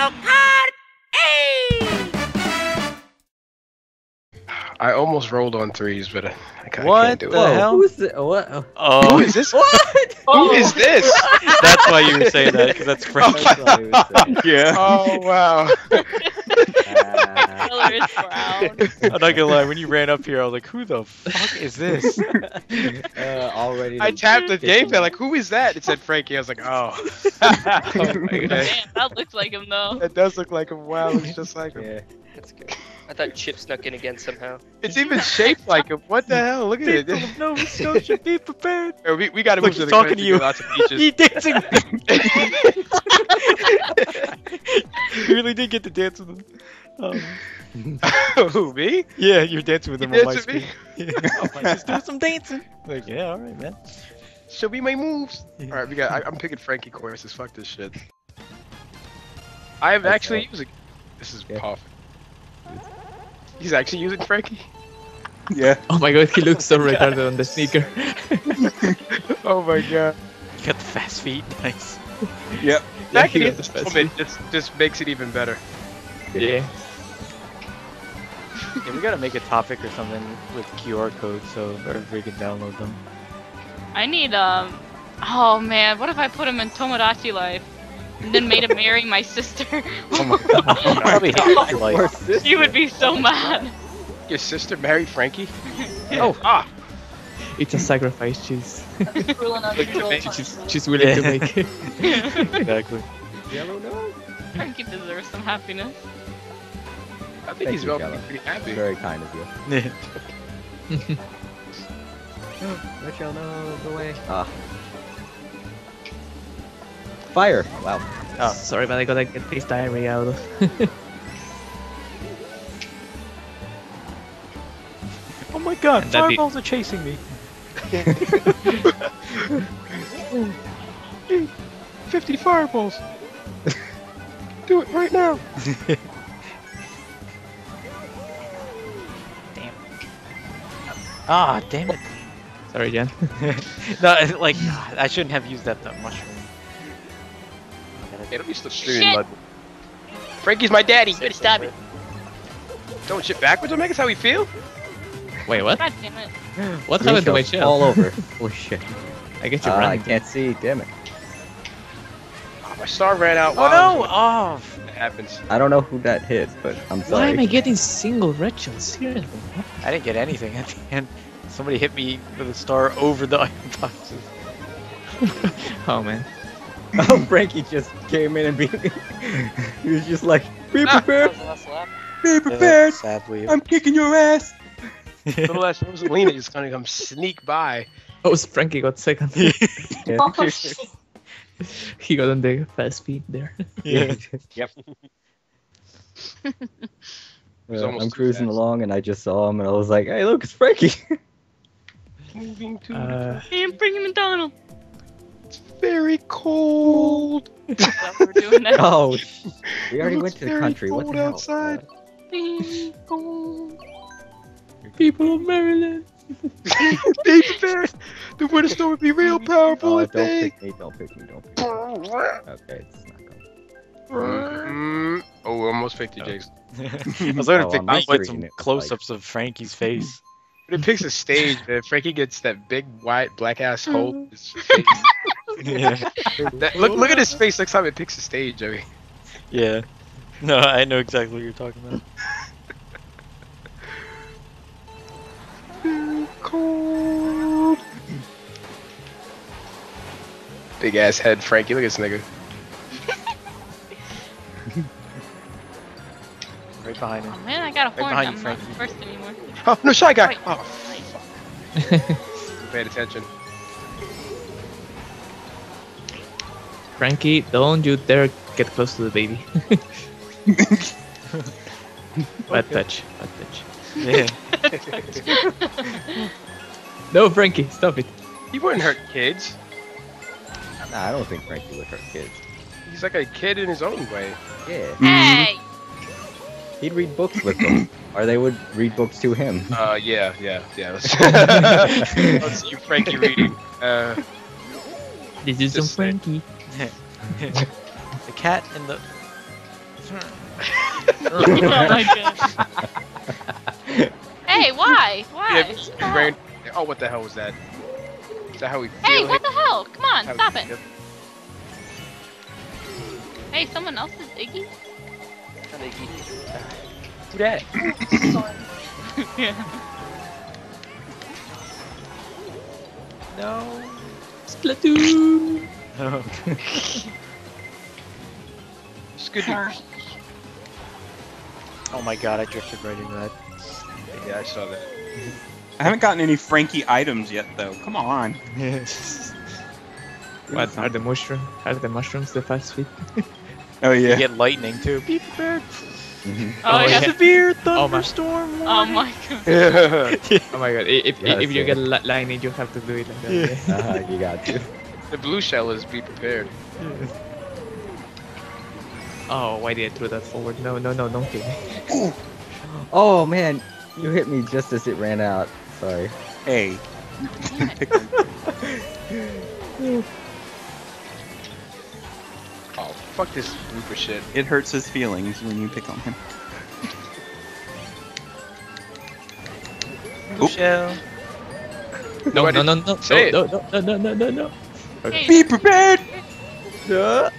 Mario Kart 8! I almost rolled on threes, but I can't do it. What the hell? Who is this? What? Who is this? That's why you were saying that, because that's Frankie. Yeah. Oh, wow. I'm not gonna lie, when you ran up here, I was like, who the fuck is this? Already I tapped the gamepad, like, who is that? It said Frankie, I was like, oh. Okay. Man, that looks like him, though. It does look like him, wow, it's just like him. Yeah, that's good. I thought Chip snuck in again somehow. It's even shaped like him. What the hell? Look at it. People of Nova Scotia, be prepared. We gotta move to the country. He's talking to you. He dancing. You really did get to dance with him. Who, me? Yeah, you're dancing with him on my screen. Yeah. Like, just do some dancing. Like, yeah, all right, man. Show me my moves. All right, we got. I'm picking Frankie choruses. Fuck this shit. I am actually using. This is puff. He's actually using Frankie. Yeah. Oh my god, he looks so retarded on the sneaker. Oh my god. You got the fast feet. Nice. Yep. Yeah, he got the fast feet. Just makes it even better. Yeah. Yeah, we gotta make a topic or something with QR codes so everybody can download them. I need oh man, what if I put him in Tomodachi Life and then made him marry my sister? Oh my god, probably hate life. She would be so mad. Your sister married Frankie? Yeah. Oh ah. It's a sacrifice she's willing to make. Exactly. Yellow nose? Frankie deserves some happiness. I think he's pretty happy. Very kind of you. Rachel, no, go away. Ah. Fire! Wow. Oh, sorry, but I gotta get this diarrhea out of. Oh my god, fireballs are chasing me! 50 fireballs! Do it right now! Ah, damn it. Sorry, Jen. No, like, I shouldn't have used that mushroom. It'll be still streaming, bud. Frankie's my daddy. Better stop it. Don't shit backwards will make us how we feel? Wait, what? God damn it. What happened to my shell? All over. Oh shit. I get you running. I can't see, damn it. Oh, my star ran out. Oh no! Oh. It happens. I don't know who that hit, but I'm sorry. Why am I getting single Rachel? Seriously? I didn't get anything at the end. Somebody hit me with a star over the iron boxes. Oh man. Oh, Frankie just came in and he was just like, be prepared! Be prepared! Sadly. I'm kicking your ass! Little ass Rosalina just gonna come sneak by. Oh, Frankie got second. Yeah. Oh, he got on the fast feet there. Yeah. Yep. I'm cruising along and I just saw him and I was like, hey look, it's Frankie! Moving to I'm bringing McDonald! It's very cold! We're doing that. Oh, we already went to the country, what the hell? It's very cold outside! Being cold! People of Maryland! Be prepared! The winter storm would be real powerful if they... Don't pick me, don't pick me. Okay, it's not going. Oh, we almost picked you, Jason. I was going to pick some close-ups of Frankie's face. But it picks a stage, man. Frankie gets that big, white, black-ass hole in his face. Yeah. Look at his face next time it picks a stage, Joey. Yeah. No, I know exactly what you're talking about. Cold. Big ass head, Frankie. Look at this nigga. Right behind him. Oh man, I got a horn. I'm not first anymore. Oh no, shy guy. Wait. Oh, fuck. Paid attention. Frankie, don't you dare get close to the baby. Bad touch. Bad touch. Yeah. No, Frankie, stop it. He wouldn't hurt kids. Nah, I don't think Frankie would hurt kids. He's like a kid in his own way. Yeah. Hey! He'd read books with them. Or they would read books to him. Yeah. Let's see Frankie reading. This is some Frankie. The cat and the... Hey, why? Why? Yeah, oh, what the hell was that? Is that how we feel? Hey, what the hell? Come on, stop it. Hey, someone else is Iggy? Not Iggy. Who that? Yeah. No. Splatoon! Skidoo. Oh my god, I drifted right into that. Yeah, I saw that. I haven't gotten any Frankie items yet, though. Come on. What are the mushrooms? Are the mushrooms the fast food? Oh yeah. You get lightning too. Be prepared. Oh yeah. Severe thunderstorm. Oh my god. Oh my god. If you get lightning, you have to do it like that. Yeah. You got to. The blue shell is be prepared. Oh, why did I throw that forward? No, no, no, don't kill me. Oh man, you hit me just as it ran out. Sorry. Hey. Oh, fuck this blooper shit. It hurts his feelings when you pick on him. Shell. No, no, no, no, no, no, no, no, no, no. Okay. Be prepared! No.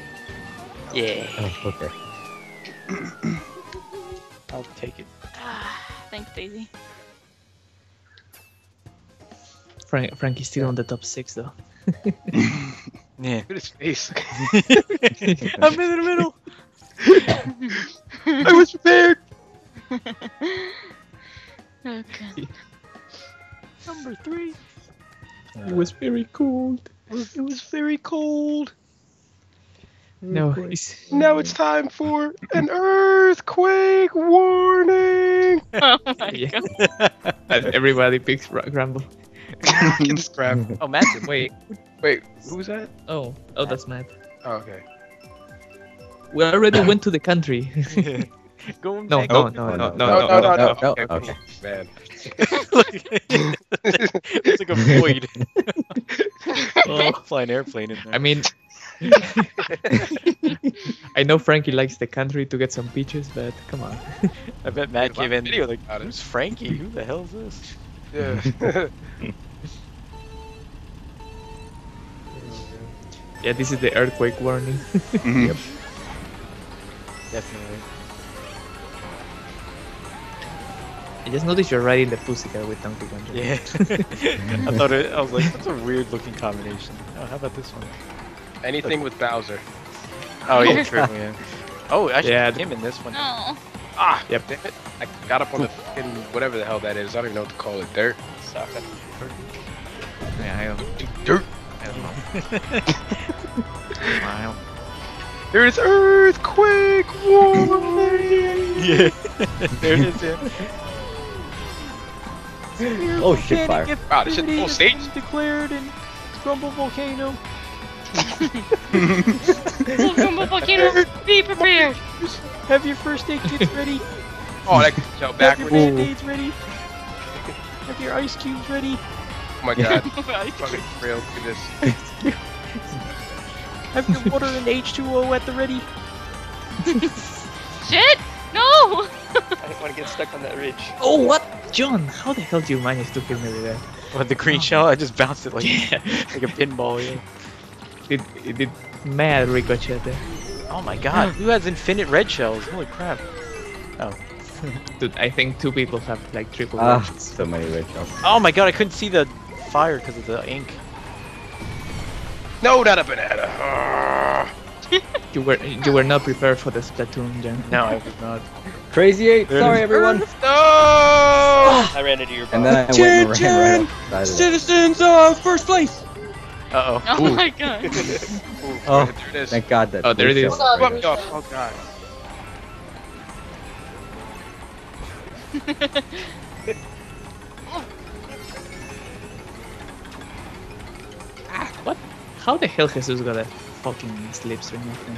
Yeah. Oh, okay. I'll take it. Thanks, Daisy. Frankie's still on the top 6, though. Yeah. Look at his face. I'm in the middle. I was prepared. Okay. Number 3. It was very cold. It was very cold. No. Now it's time for an earthquake warning. Oh my god! Everybody picks Grumble. It's crap. Oh, Matt. Wait, wait. Who's that? Oh, oh, that's Matt. Oh, okay. We already went to the country. Go no, no, no, no, no, no, no, no, no. Okay, man. It's like a void. Oh, flying airplane in there. I mean. I know Frankie likes the country to get some peaches, but come on. I bet Matt gave in. Video like, who's Frankie? Who the hell is this? Yeah. Yeah, this is the earthquake warning. Yep. Definitely. I just noticed you're riding the pussycat with Donkey Kong. Yeah. I thought it. I was like, that's a weird looking combination. Oh, how about this one? Anything with Bowser. Oh yeah, true. Yeah. Oh, I should have him in this one. No. Ah, yep. Damn it. I got up on the fucking whatever the hell that is. I don't even know what to call it. Dirt. Stop it. Yeah, I don't. Dirt. I don't know. Smile. There is earthquake warning. Yeah. There it is. Yeah. Oh shit! Fire. Wow, this shit full stage declared in Grumble Volcano. Volcano, be prepared. Have your first aid kits ready. Oh, that can shout backwards. Have your band-aids ready. Have your ice cubes ready. Oh my god. Fucking real goodness. Have your water and H2O at the ready. Shit! No! I don't want to get stuck on that ridge. Oh, what? John, how the hell do you manage to kill me with that? What, the green shell? I just bounced it like, like a pinball, yeah. It did mad ricochet there. Oh my god, who has infinite red shells? Holy crap. Oh. Dude, I think 2 people have like triple red shells. So many red shells. Oh my god, I couldn't see the fire because of the ink. No, not a banana! You were not prepared for the Splatoon, Jen. No, I was not. Crazy 8, sorry everyone! No! I ran into your box. And then I went and ran right Citizens of first place! Uh-oh. Oh my god. Oh, there it is. Thank god that. Oh, there it is. Oh god. What? How the hell Jesus got a fucking slipstream or nothing?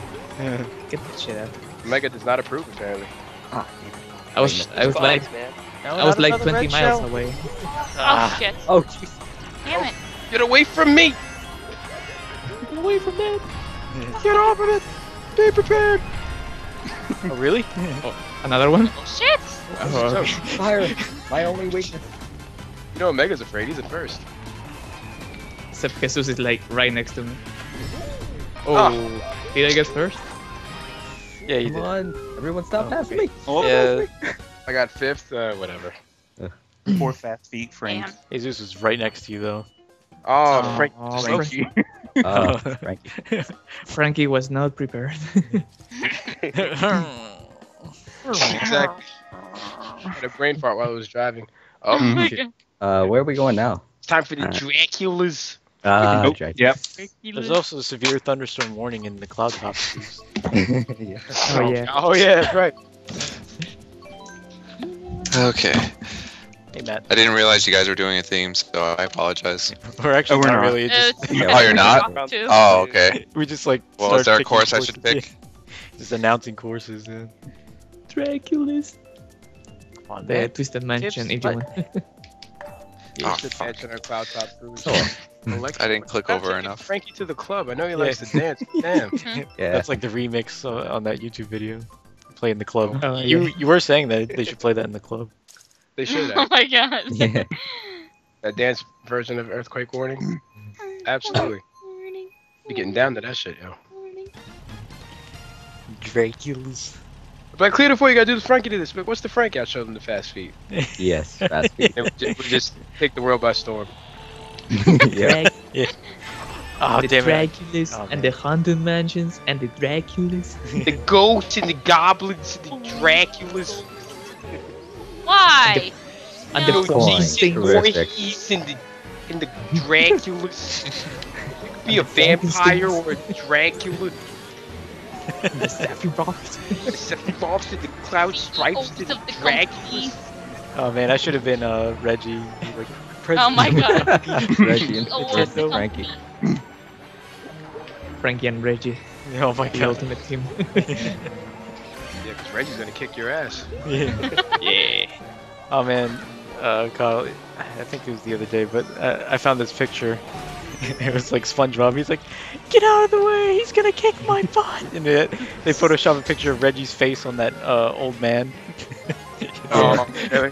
Get that shit out. Mega does not approve, apparently. Ah, I was like, man. I was like 20 miles away. Oh shit. Oh jeez. Damn it. Get away from me! Get away from that! Get off of it! Be prepared! Oh, really? Oh, another one? Oh, shit! Oh, fire! My only weakness. You know Omega's afraid, he's the first. Except Jesus is like right next to me. Oh, ah. Did I get first? Yeah, you did. Everyone stop passing me! Oh, yeah. I got fifth, whatever. 4 fast feet, Frank. Damn. Jesus was right next to you, though. Oh, Frankie. Oh, Frankie. Frankie was not prepared. Exactly. I had a brain fart while I was driving. Oh, where are we going now? It's time for the Draculas. Nope. Yep. There's also a severe thunderstorm warning in the cloud top. Yeah. Oh yeah. Oh yeah, that's right. Okay. Hey Matt. I didn't realize you guys were doing a theme, so I apologize. We're actually not really. Just... Oh, you're not? Oh, okay. We just like. Well, is there a course I should pick? Yeah. Just announcing courses. Yeah. Draculas. Come on, the Twisted Mansion. Oh, fuck. Our cloud top I didn't click over enough. Frankie to the club. I know he likes to dance. Damn. Yeah. That's like the remix on that YouTube video. Play in the club. Oh, you were saying that they should play that in the club. They should. Oh my god. Yeah. That dance version of Earthquake Warning. Absolutely. You're getting down to that shit, yo. Draculas. If I clear the floor, you gotta do the Frankie to this. But what's the Frankie? I showed them the fast feet. Yes, fast feet. And we just take the world by storm. Yeah. Yeah. Oh, the Draculas and the Haunted Mansions and the Draculas. The goats and the goblins and the Draculas. Why? And the Voorhees and the Draculas. You could be a vampire or a Dracula. The Sephiroth. The Sephiroth and the Cloud Stripes and the Draculas. Oh man, I should have been Reggie. Like, oh my god. Reggie and Frankie. Frankie and Reggie. Oh my god. The ultimate team. Yeah, because Reggie's gonna kick your ass. Yeah. Yeah. Oh man, Kyle, I think it was the other day, but I found this picture. It was like SpongeBob. He's like, get out of the way, he's gonna kick my butt. And they photoshopped a picture of Reggie's face on that old man. Oh, really?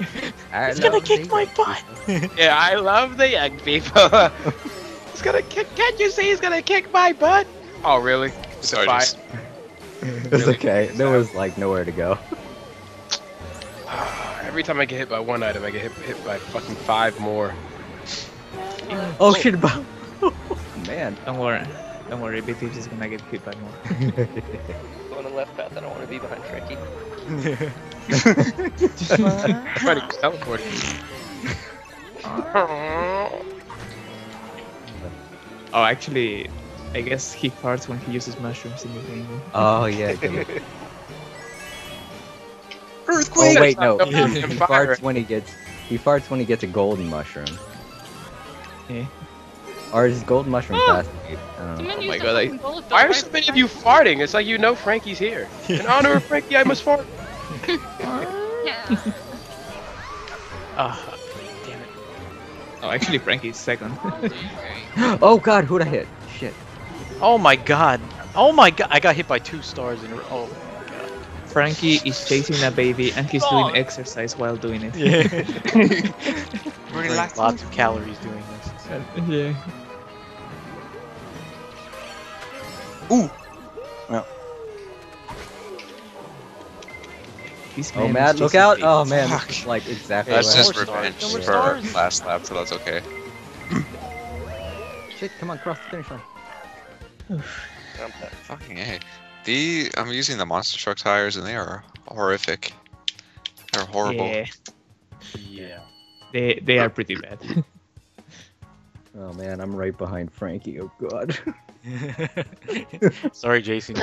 He's gonna kick my butt. Yeah, I love the young people. He's gonna kick. Can't you see he's gonna kick my butt? Oh, really? Sorry. Just... It was really? Okay. There was like nowhere to go. Every time I get hit by one item, I get hit by fucking 5 more. Oh shit! Man, don't worry, BTips is gonna get hit by more. Go on the left path. I don't want to be behind Frankie. Trying to teleport. Oh, actually, I guess he farts when he uses mushrooms in the game. Oh yeah. Earthquake. Oh wait, no. He farts when he gets a golden mushroom. Yeah. Or is golden mushroom fast? Oh my god! Why are so many of you farting? It's like you know Frankie's here. In honor of Frankie, I must fart. Yeah. Damn it. Oh, actually, Frankie's second. Oh god, who'd I hit? Shit. Oh my god. Oh my god. I got hit by 2 stars in a row. Oh my god. Frankie is chasing a baby and he's doing exercise while doing it. Yeah. Relax. Lots of calories doing this. Yeah. Ooh. Well. Oh, Matt, look out! Oh man, that's like exactly. That's just revenge for last lap, so that's okay. Shit, come on, cross the finish line. Fucking A. I'm using the monster truck tires, and they are horrific. They're horrible. Yeah. They are pretty bad. Oh man, I'm right behind Frankie. Oh god. Sorry, Jason.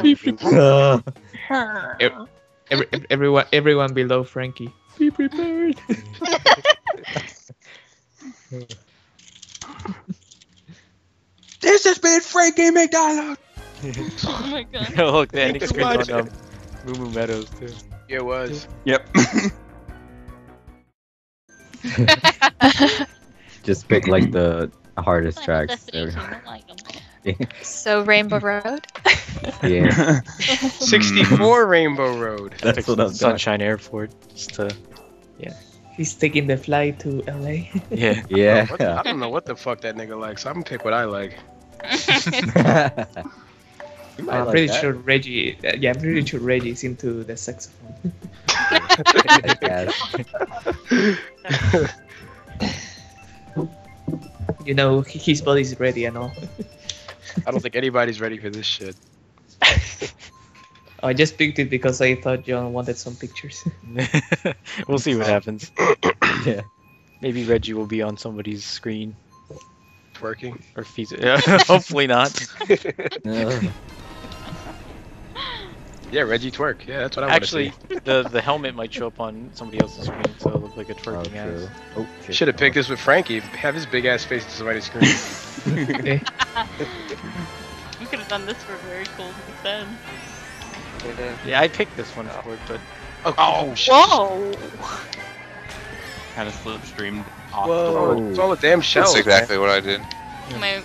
Everyone below Frankie. Be prepared. This has been Frankie McDonald. Oh my god. Look, the ending screen's on Moo Moo Meadows too. Yeah, it was. Yep. Just pick like the hardest tracks. There we go. So Rainbow Road? Yeah. 64 Rainbow Road. That's what I'm Sunshine doing. Airport. Just to, yeah. He's taking the flight to LA. Yeah. Yeah. I don't know what the fuck that nigga likes. I'm gonna pick what I like. I'm like pretty sure Reggie. Yeah, I'm pretty sure Reggie's into the saxophone. I guess. You know, his body's ready and all. I don't think anybody's ready for this shit. I just picked it because I thought John wanted some pictures. We'll see what happens. Yeah, maybe Reggie will be on somebody's screen. Twerking or feet? Yeah, hopefully not. No. Yeah, Reggie twerk. Yeah, that's what I want to see. Actually, the helmet might show up on somebody else's screen, so it'll look like a twerking ass. Oh, should have picked this with Frankie. Have his big ass face to somebody's screen. We could have done this for very cool instead. Yeah, I picked this one for it, but oh shit! Whoa! Kind of slipstreamed off. Whoa! It's all a damn shell. That's exactly what I did. My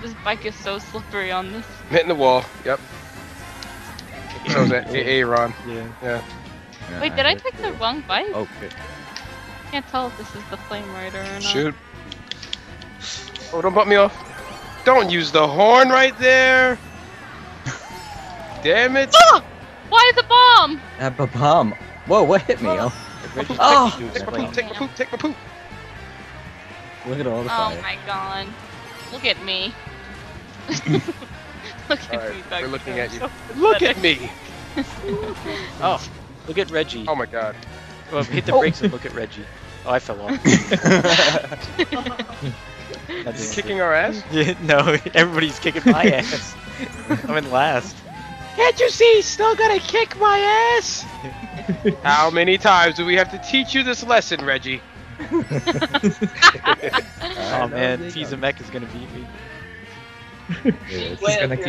this bike is so slippery on this. Hitting the wall. Yep. So was that Aaron. Yeah. Yeah. Wait, did I pick the wrong bike? Okay. Can't tell if this is the Flame Rider or not. Shoot! Oh, don't bump me off! Don't use the horn right there! Damn it! Oh! Why the bomb? A bomb. Whoa! What hit me? Oh! Take my poop! Take my poop! Take my poop! Look at all the fire! Oh my god! Look at me! Look at me, Doug. We're looking at you. So look at me! Oh, look at Reggie. Oh my god. Well, hit the brakes and look at Reggie. Oh, I fell off. He's kicking our ass? Yeah, no, everybody's kicking my ass. I'm in last. Can't you see? Still gonna kick my ass? How many times do we have to teach you this lesson, Reggie? Oh man, Tiza Mech is gonna beat me. Yeah,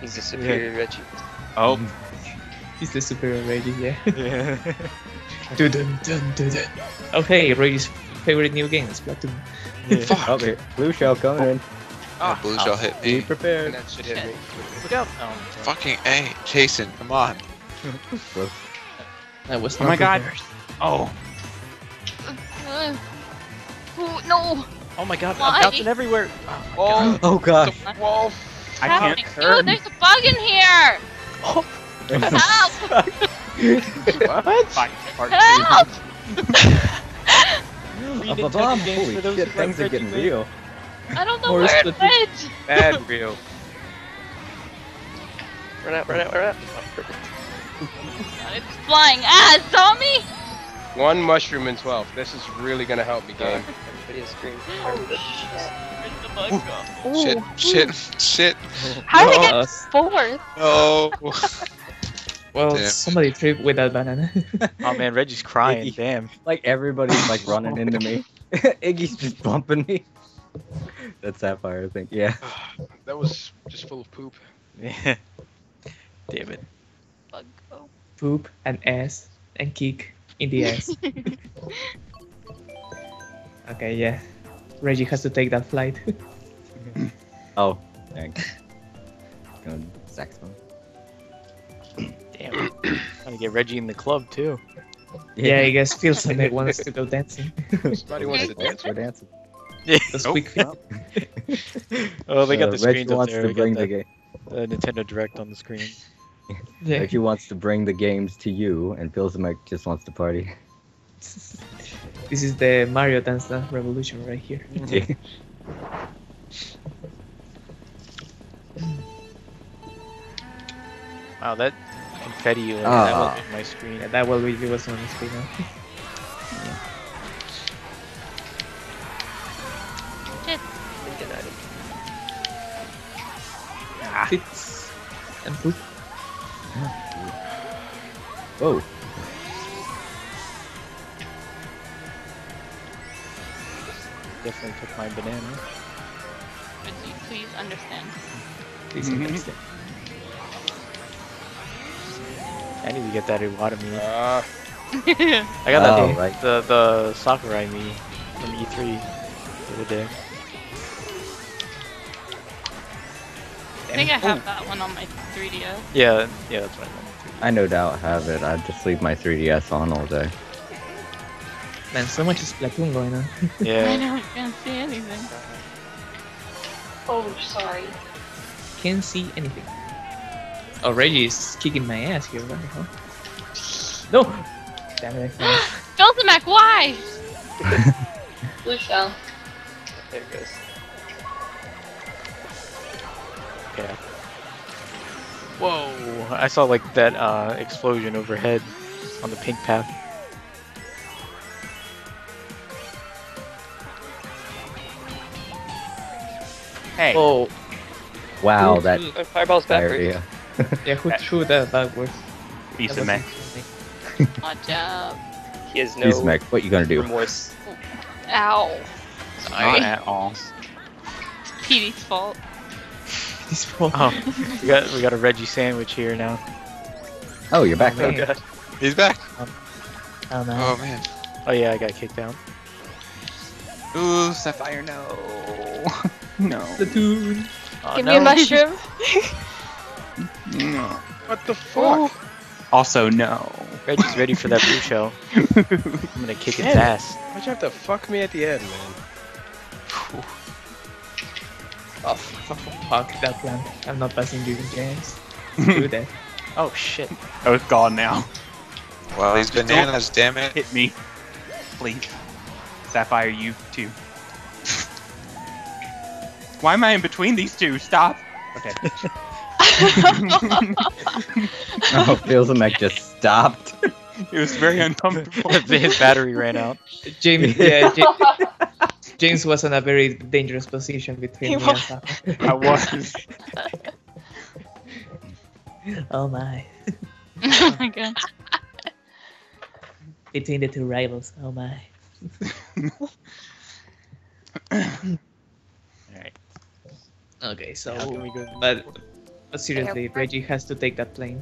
he's the superior Reggie. Oh, he's the superior Reggie. Yeah. Dun dun dun dun. Oh hey, Reggie's favorite new game is Splatoon. Yeah. Fuck. Okay, blue shell coming in. Oh, blue shell hit me. Be prepared. And that should hit me. Look out! Oh, fucking A, Jason, come on. That was. Oh my god. Oh. Oh no. Oh my god, I'm bouncing everywhere! Oh god! Oh, I can't turn! Dude, there's a bug in here! Oh. Help! What? Help! Holy shit, things are getting real. I don't know where it went! Bad real. Run out. It's flying! Ah, zombie! One mushroom in 12. This is really gonna help me, game. Oh, shit. How did I get fourth? Oh. Well, damn. Somebody tripped with that banana. Oh man, Reggie's crying. Iggy. Damn. Like everybody's like running into me. Iggy's just bumping me. That's Sapphire, I think. Yeah. That was just full of poop. Yeah. Damn it. Bug go. Poop and ass and kick. In the ass. Okay, yeah. Reggie has to take that flight. Oh, thanks. Gonna saxophone. Damn. Trying to get Reggie in the club too. Yeah, I guess feels like somebody wants to go dancing. Somebody wants to dance. We're dancing. Yeah. Oh, they got the screens up there. Reggie wants to bring the game. Nintendo Direct on the screen. Yeah. Reggie wants to bring the games to you, and Phil Zemek just wants to party. This is the Mario Dance Dance Revolution right here. Yeah. Wow, that confetti was on my screen. Yeah, that will be what's on the screen now. Tits and poop. Whoa. Definitely took my banana. Reggie, please understand. Please understand. I need to get that Iwata-me. I got that the Sakurai-me from E3 the other day. think I have that one on my 3DS. Yeah, yeah, that's right. I no doubt have it. I just leave my 3DS on all day. Man, so much Splatoon going on. Yeah. I know, I can't see anything. Oh, sorry. Can't see anything. Oh, Reggie is kicking my ass here. What the hell? No! Damn it! Feltamac, why? Blue shell. There it goes. Yeah. Whoa! I saw like that explosion overhead on the pink path. Hey! Oh! Wow! Who that fireball's backwards. Yeah, who threw that backwards? Beast Mac. Watch out! He has no. Beast Mac, what you gonna do? Remorse. Ow! Sorry. Not at all. Petey's fault. Oh, we got a Reggie sandwich here now. Oh, you're back. Oh, God. He's back. Oh, man. Oh man. Oh yeah, I got kicked out. Ooh, Sapphire, no. No. Splatoon. Oh, Give me a mushroom. No. What the fuck? Oh. Also, no. Reggie's ready for that blue shell. I'm gonna kick his ass. Why'd you have to fuck me at the end, man? Whew. Oh, fuck that plan. I'm not passing you, James. Do that. Oh shit. Oh, it's gone now. Well, these bananas, damn it. Hit me. Please. Sapphire, you too. Why am I in between these two? Stop! Okay. Oh, Feltamac just stopped. It was very uncomfortable. His battery ran out. James, yeah, James was in a very dangerous position between me and Sapphire. I was. Oh my. Oh my god. Between the two rivals, oh my. Alright. Okay, so how can we go? But seriously, Reggie has to take that plane.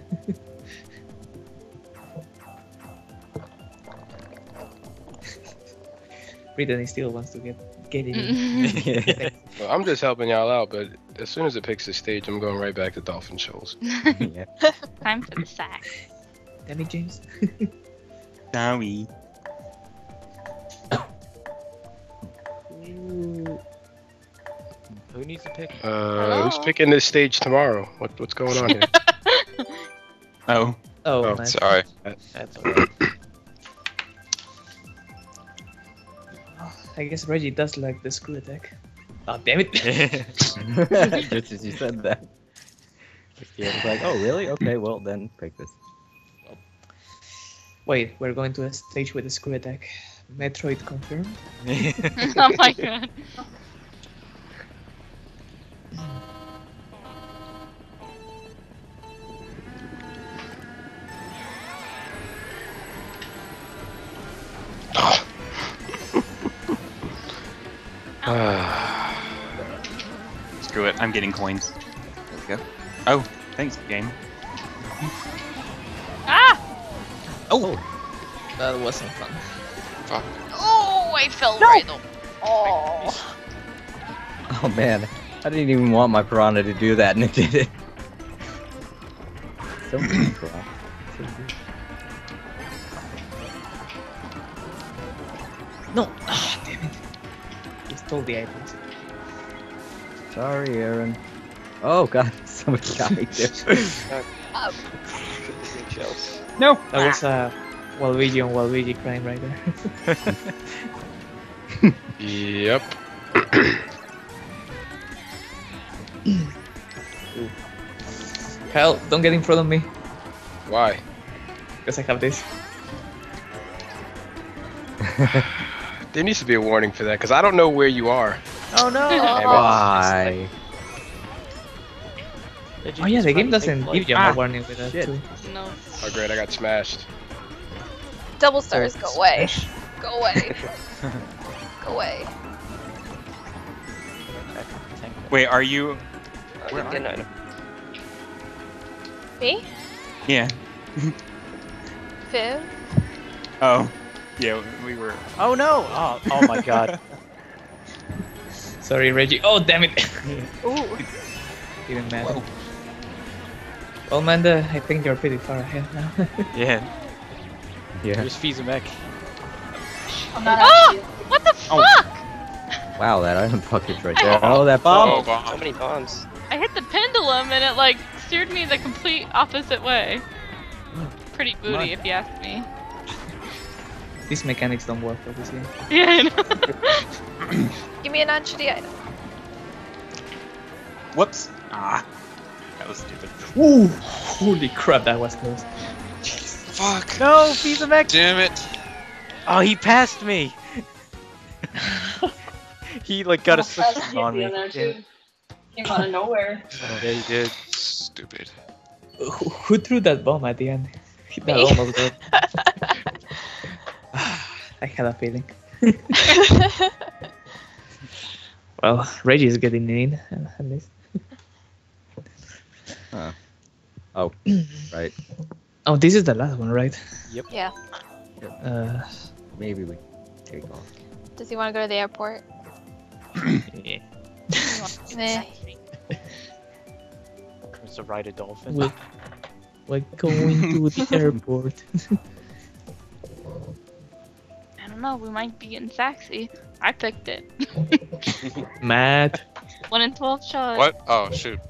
Brittany still wants to get in. Well, I'm just helping y'all out, but as soon as it picks the stage, I'm going right back to Dolphin Shoals. Yeah. Time for the sack. Damn it, James. Sorry. Who needs to pick? Who's picking this stage tomorrow? What's going on here? Oh, sorry. That's alright. I guess Reggie does like the screw attack. Oh, damn it! Just as you said that. Yeah, it's like, oh really? Okay, well then pick this. Wait, we're going to a stage with a screw attack. Metroid confirmed. Oh my god. Screw it, I'm getting coins. There we go. Oh, thanks, game. Ah! Oh! That wasn't fun. Fuck. Oh, I fell right off. Oh. Oh man, I didn't even want my piranha to do that and it did it. So many piranha. So good. No! Ah, damn it. Stole the items. Sorry, Aaron. Oh god, someone got me there. No! That was Waluigi on Waluigi crying right there. Yep. Kyle, don't get in front of me. Why? Because I have this. There needs to be a warning for that, because I don't know where you are. Oh no! Why? Oh yeah, the game doesn't give you a warning for that too. No. Oh great, I got smashed. Double stars, go away. Go away. Go away. Wait, are you... Where are you? Me? Yeah. Viv? Oh. Yeah, we were. Oh no! Oh my god. Sorry, Reggie. Oh damn it! Ooh. even Matt. Whoa. Well, Manda, I think you're pretty far ahead now. Yeah. Just feeds him back. I'm not actually. What the fuck? Wow, that iron bucket's right there. Oh, that bomb! Oh, bomb. So many bombs. I hit the pendulum and it like steered me the complete opposite way. Pretty booty, if you ask me. These mechanics don't work for this game. Yeah, I know. Give me an inch of the item. Whoops. Ah. That was stupid. Ooh! Holy crap, that was close. Jeez. Fuck! No, he's a mech! Damn it! Oh, he passed me! He, like, got a switch on me. Came out of nowhere. Oh, yeah, he did. Stupid. Who threw that bomb at the end? Me. That almost did. I had a feeling. Well, Reggie is getting in, at least. Huh. Oh, right. Oh, this is the last one, right? Yep. Yeah. Maybe we take off. Does he want to go to the airport? Yeah. Wants to ride a dolphin. We're going to the airport. I don't know. We might be getting sexy. I picked it. Matt. 1 in 12 shots. What? Oh shoot.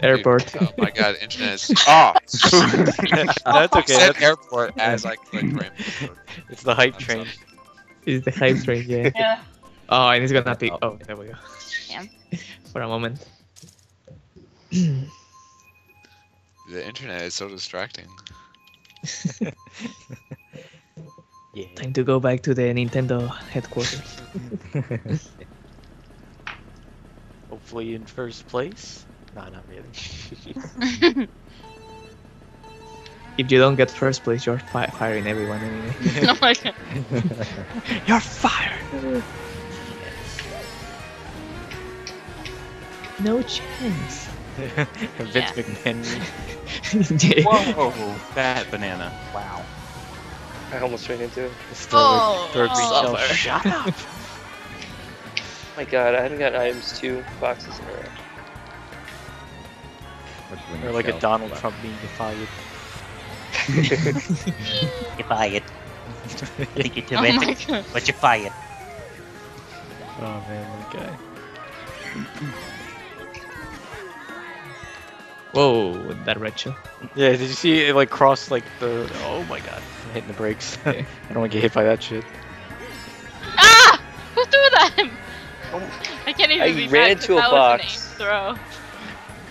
Airport. Dude, oh my god, internet is. Oh! That's okay. That's airport as I click rainbow. It's the hype train. It's the hype train, yeah. Yeah. Oh, and it's gonna be. Oh, there we go. Yeah. For a moment. The internet is so distracting. Yeah. Time to go back to the Nintendo headquarters. Hopefully in first place. No, not really. If you don't get first place, you're firing everyone anyway. Oh my god. You're fired! No chance. Vince McMahon. Whoa, that banana. Wow. I almost ran into it. Oh, shut up. Oh my god, I haven't got items 2 boxes in a row. Or like a Donald Trump being defied. You're fired. I think you're too bad, but you're fired. Oh man, that guy. Whoa, that red chill. Yeah, did you see it like cross like the... Oh my god, I'm hitting the brakes. I don't want to get hit by that shit. Ah! Who threw that? Oh. I can't even be ran into a box. Throw.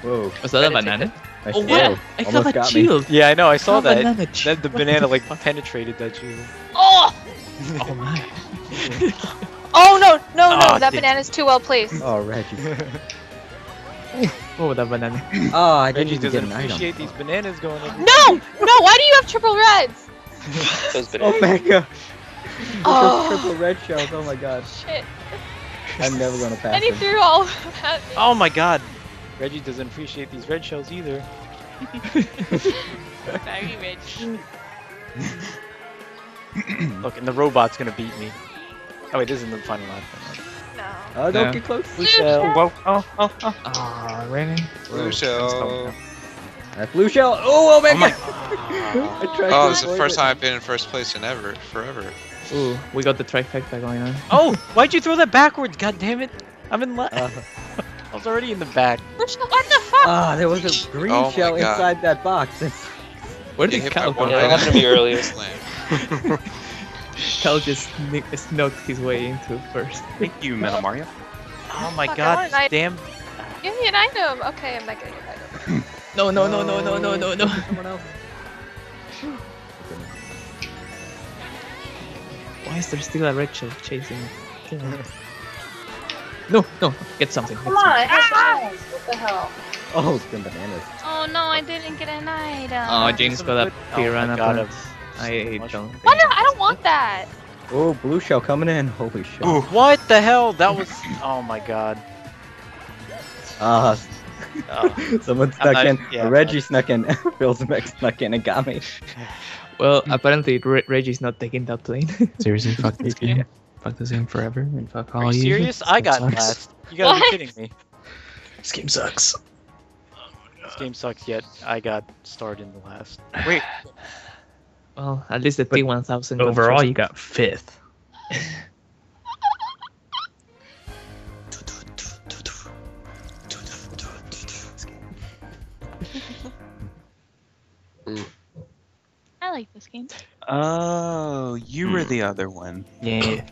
Whoa. Was that a banana? Oh wow! I got a shield! Yeah, I know, I saw that. The banana like penetrated that shield. Oh! Oh my. Oh no, no, no, that banana's too well placed. Oh, Reggie. Oh, that banana. Oh, I didn't even get an item. Appreciate these bananas going up. No! No, why do you have triple reds? Those bananas. Oh my god. Oh. Triple red shells, oh my god. Shit. I'm never gonna pass them. And he threw all at me. Oh my god. Reggie doesn't appreciate these red shells either. Sorry, Reggie. Look, and the robot's gonna beat me. Oh wait, this isn't the final lap. No. Oh, don't get close. Blue shell. Whoa. Oh. Ah, raining. Blue shell. That blue shell. Oh, oh my god. Oh, this is the first time I've been in first place in ever, forever. Ooh, we got the trifecta going on. Oh, why'd you throw that backwards? God damn it! I'm in last. I was already in the back. What the fuck? Ah, there was a green shell inside that box. Where did Kyle go? That happened to me earlier. Kyle just snuck his way into first. Thank you, Metal Mario. Oh my god, damn. Give me an item. Okay, I'm not getting an item. No. Someone else. Why is there still a red shell chasing me? No, get something. Come on, I have bananas. What the hell? Oh, it's been bananas. Oh no, I didn't get an item. Oh, James got a piranha. I don't want that. Oh, blue shell coming in. Holy shit. Ooh, what the hell? That was. Oh my god. Someone snuck in. Yeah, Reggie snuck in. Phil Zemeck snuck in and got me. Well, apparently Reggie's not taking that plane. Seriously, fuck this game. Fuck this game forever and fuck all you. Are you serious? I got last. You gotta be kidding me. This game sucks. This game sucks, yet I got starred in the last. Wait. Well, at least the P1000. Overall, you got 5th. I like this game. Oh, you were the other one. Yeah.